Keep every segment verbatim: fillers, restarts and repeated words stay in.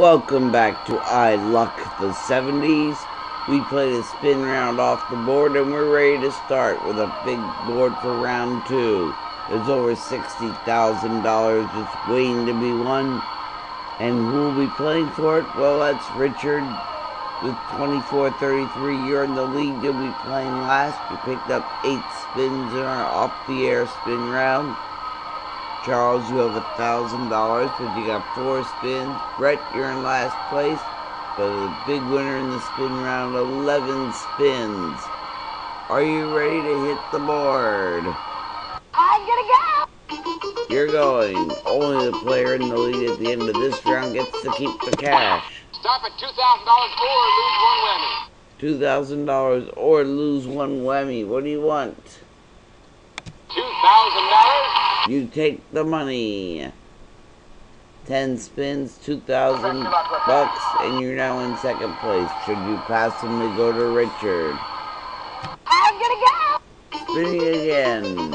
Welcome back to iLuck the seventies. We played a spin round off the board and we're ready to start with a big board for round two. There's over sixty thousand dollars just waiting to be won. And who will be playing for it? Well, that's Richard with twenty-four thirty-three. You're in the lead. You'll be playing last. You picked up eight spins in our off-the-air spin round. Charles, you have a thousand dollars, but you got four spins. Brett, you're in last place, but the big winner in the spin round, eleven spins. Are you ready to hit the board? I'm gonna go. You're going. Only the player in the lead at the end of this round gets to keep the cash. Stop at two thousand dollars or lose one whammy. Two thousand dollars or lose one whammy. What do you want? Two thousand dollars. You take the money. Ten spins, two thousand bucks, and you're now in second place. Should you pass them, they go to Richard. I'm gonna go. Spinning again.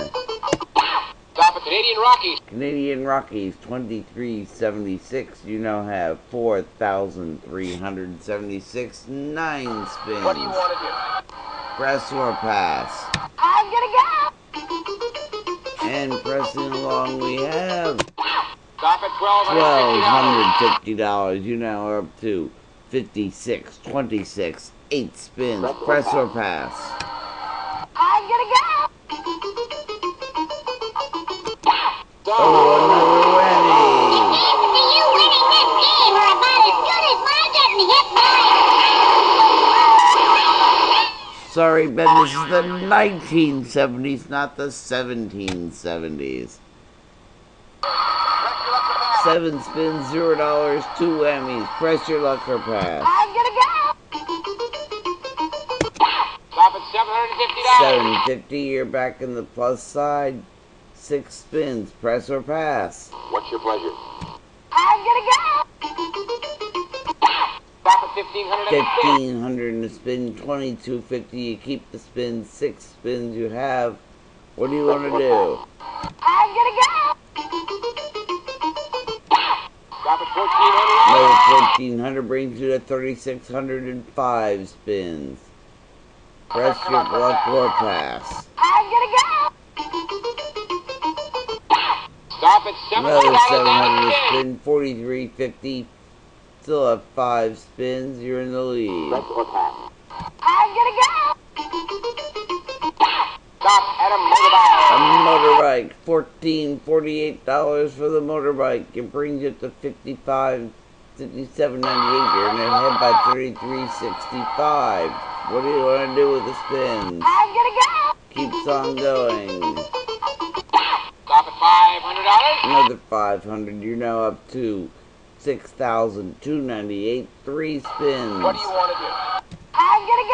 Stop at Canadian Rockies. Canadian Rockies, twenty-three seventy-six. You now have four thousand three hundred seventy-six. Nine spins. What do you want to do? Press or pass. I'm gonna go. And pressing along, we have Stop at twelve hundred fifty dollars. You now are up to fifty-six, twenty-six, eight spins. Press, press or pass. I'm gonna go. Sorry, Ben, this is the nineteen seventies, not the seventeen seventies. Seven spins, zero dollars, two whammies. Press your luck or pass. I'm gonna go. Stop at seven hundred fifty dollars. seven fifty, you're back in the plus side. Six spins, press or pass. What's your pleasure? I'm gonna go. fifteen hundred and a spin, twenty-two fifty, you keep the spin, six spins you have. What do you want to do? I'm gonna go! Stop at fourteen hundred. Another fourteen hundred brings you to thirty-six hundred five spins. Press your luck or pass. I'm gonna go! Stop at seven hundred. Another seven hundred spin, forty-three fifty. Still have five spins, you're in the lead. Press or pass. I'm gonna go! Stop at a motorbike! A motorbike, fourteen forty-eight dollars for the motorbike. It brings you to fifty-five fifty-seven ninety-eight. You're gonna head by thirty-three sixty-five. What do you want to do with the spins? I'm gonna go! Keeps on going. Stop at five hundred dollars. Another five hundred. You're now up to Six thousand two ninety-eight, three spins. What do you want to do? I'm gonna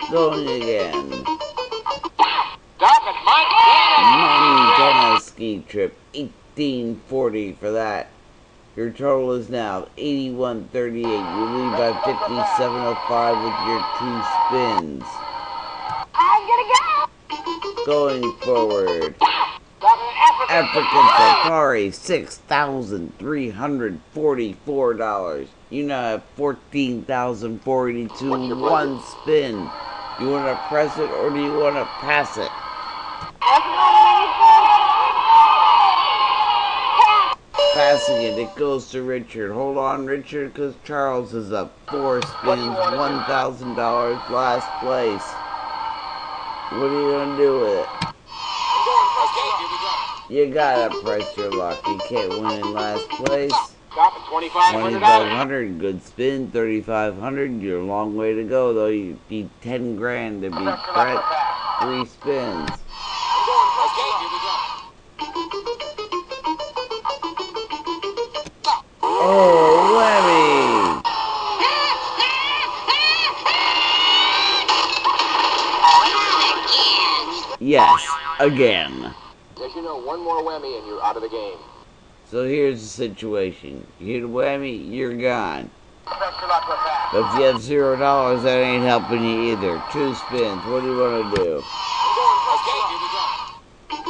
go. Going again. Stop at Montana. Montana ski trip, eighteen forty for that. Your total is now eighty-one thirty-eight. You lead by fifty-seven oh five with your two spins. I'm gonna go. Going forward. African Safari, six thousand three hundred forty-four dollars. You now have fourteen thousand four hundred eighty-two dollars, one spin. You want to press it or do you want to pass it? Passing it, it goes to Richard. Hold on, Richard, because Charles is up. Four spins, one thousand dollars, last place. What are you going to do with it? You gotta press your luck. You can't win in last place. Stop at twenty-five hundred. twenty-five hundred, good spin. thirty-five hundred, you're a long way to go, though. You need ten grand to beat Brett. Three spins. Oh, whammy! Yes, again. You know, one more whammy and you're out of the game. So here's the situation. You hit a whammy, you're gone. But if you have zero dollars, that ain't helping you either. Two spins, what do you want to do? Okay, here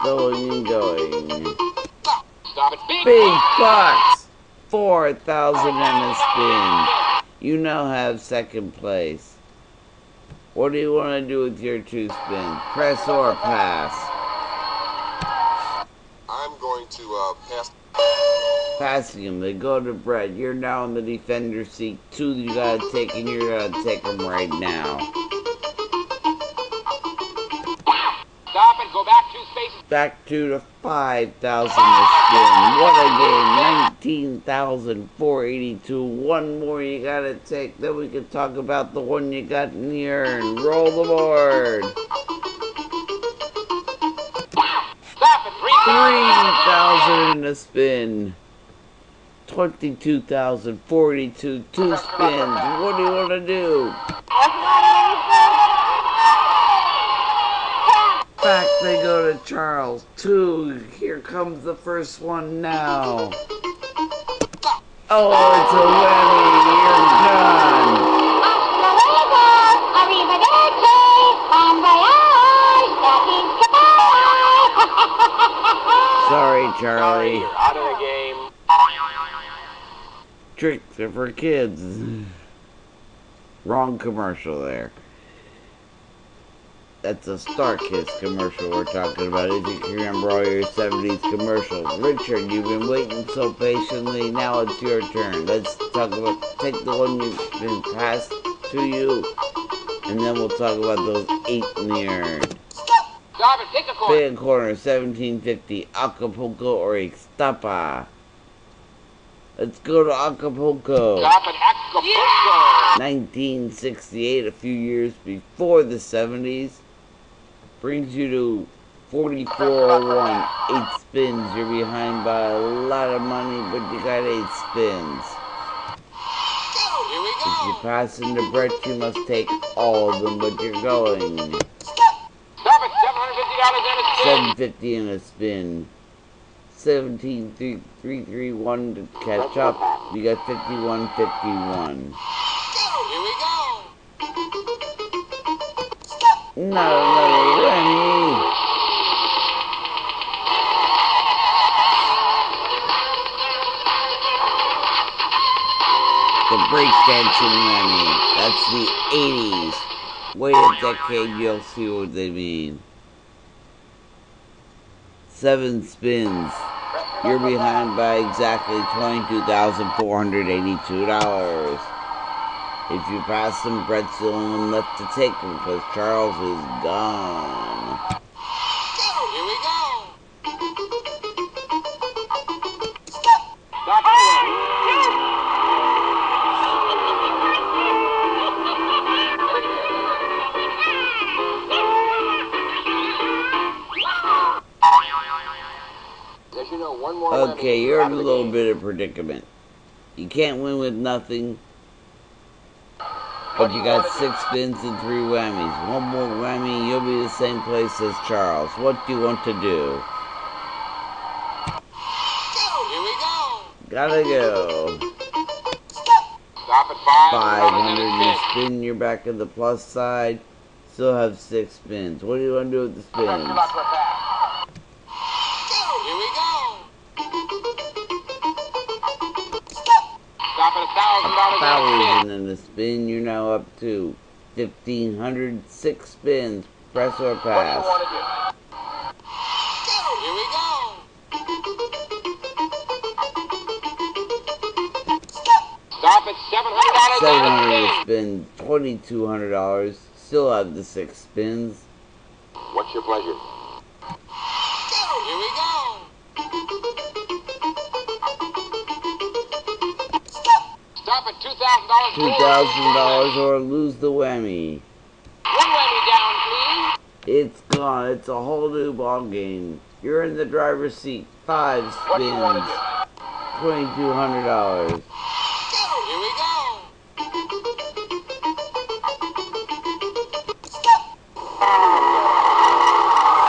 we go. Going and going. Stop at big, big box. four thousand and a spin. You now have second place. What do you want to do with your two spins? Press or pass? I'm going to uh, pass. Passing them. They go to Brett. You're now in the defender seat. Two you gotta take, and you're gonna take them right now. Stop and go back two spaces. Back two to five thousand to spin. What a game! Nineteen thousand four eighty-two. One more you gotta take. Then we can talk about the one you got in the urn. Roll the board. Stop and three thousand in a spin. twenty-two thousand forty-two, two spins. What do you want to do? Back they go to Charles. Two. Here comes the first one now. Oh, it's a whammy. You're done. Sorry, Charlie. You're out of the game. Tricks are for kids. Wrong commercial there. That's a Starkist commercial we're talking about. If you can remember all your seventies commercials. Richard, you've been waiting so patiently. Now it's your turn. Let's talk about... Take the one you've been passed to you. And then we'll talk about those eight in the urn. Pick a corner. Pick a corner, seventeen fifty. Acapulco or Ixtapa. Let's go to Acapulco. Stop at Acapulco. Yeah! nineteen sixty-eight, a few years before the seventies, brings you to forty-four oh one. Eight spins. You're behind by a lot of money, but you got eight spins. Here we go. If you pass into Brett, you must take all of them, but you're going. Stop at seven hundred fifty dollars and a spin. seven hundred fifty dollars and a spin. seventeen three three one to catch up. You got fifty-one fifty-one. Here we go. Not another whammy. The breakdancing whammy. That's the eighties. Wait a decade, you'll see what they mean. Seven spins. You're behind by exactly twenty-two thousand four hundred eighty-two dollars. If you pass them, Brett's the only one left to take them because Charles is gone. Here we go. Okay, you're in a little bit of predicament. You can't win with nothing, but you got six spins and three whammies. One more whammy, you'll be the same place as Charles. What do you want to do? Here we go. Gotta go. Stop at five. Five hundred. You spin. You're back at the plus side. Still have six spins. What do you want to do with the spins? one thousand in the spin. You're now up to fifteen hundred. Six spins. Press or pass. What do you want to do? Here we go. Stop at seven hundred dollars. seven hundred spin. twenty-two hundred dollars. Still have the six spins. What's your pleasure? Here we go. two thousand dollars two thousand dollars or lose the whammy. One whammy down, please. It's gone. It's a whole new ball game. You're in the driver's seat. Five spins. twenty-two hundred dollars. Here we go.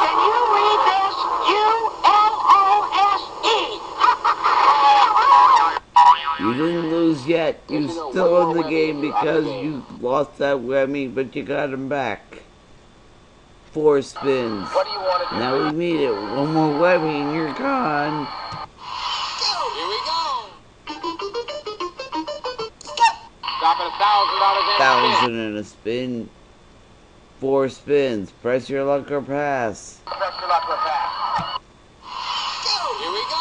Can you read this? U L O S E. You didn't lose yet. You still in the game because you lost that whammy, but you got him back. Four spins. What do you want to do? Now we meet it. One more whammy and you're gone. Here we go. Thousand in a spin. Four spins. Press your luck or pass. Press your luck or pass. Here we go.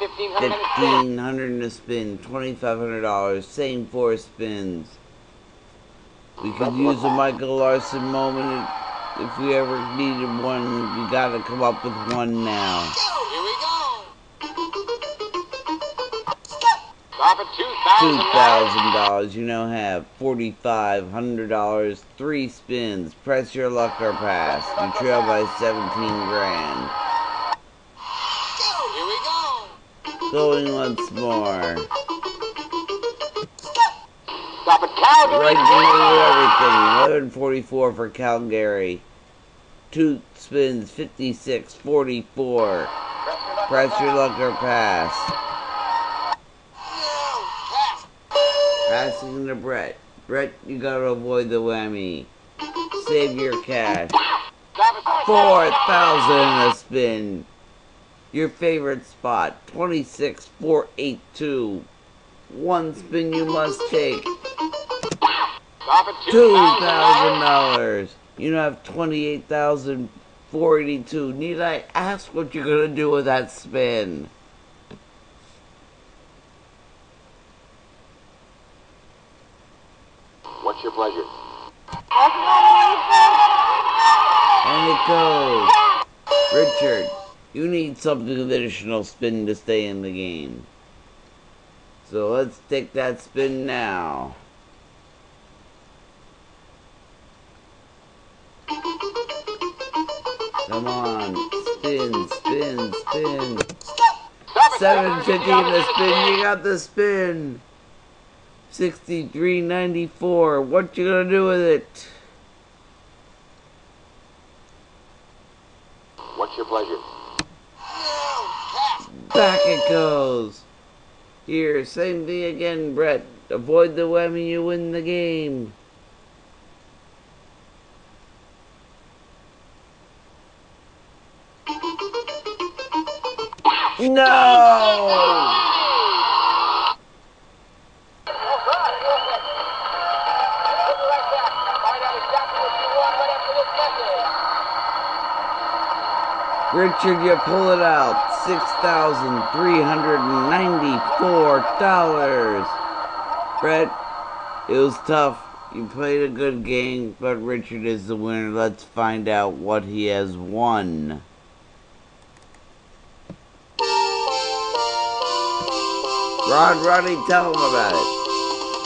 Fifteen hundred in a spin. Twenty five hundred dollars. Same four spins. We could use a Michael Larson moment if we ever needed one. We gotta come up with one now. two thousand dollars you now have forty-five hundred dollars, three spins, press your luck or pass. You trail by seventeen grand. Here we go. Going once more. Stop at Calgary. Right below everything. eleven forty-four for Calgary. Two spins, fifty-six forty-four. Press your luck or pass. Passing to Brett. Brett, you gotta avoid the whammy. Save your cash. four thousand in a spin. Your favorite spot. twenty-six four eighty-two. One spin you must take. two thousand dollars. You now have twenty-eight thousand four hundred eighty-two dollars. Need I ask what you're gonna do with that spin? Your pleasure. And it goes. Richard, you need something of additional spin to stay in the game. So let's take that spin now. Come on. Spin, spin, spin. seven fifty in the spin. You got the spin. sixty-three ninety-four. What you gonna do with it? What's your pleasure? Back it goes. Here, same thing again, Brett. Avoid the whammy, you win the game. No! Richard, you pull it out. six thousand three hundred ninety-four dollars. Brett, it was tough. You played a good game, but Richard is the winner. Let's find out what he has won. Rod Roddy, tell him about it.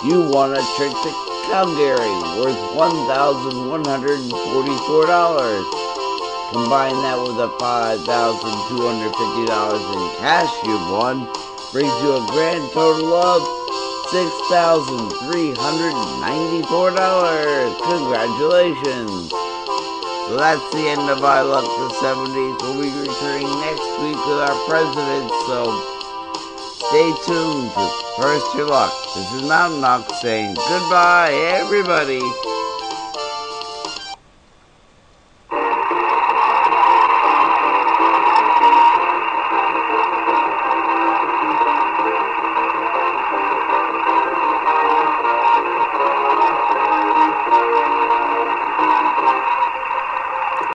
You won a trip to Calgary worth one thousand one hundred forty-four dollars. Combine that with the five thousand two hundred fifty dollars in cash you've won, brings you a grand total of six thousand three hundred ninety-four dollars. Congratulations! So that's the end of iLuck the seventies. We'll be returning next week with our president, so stay tuned to Press Your Luck. This is Mount Knox saying goodbye, everybody.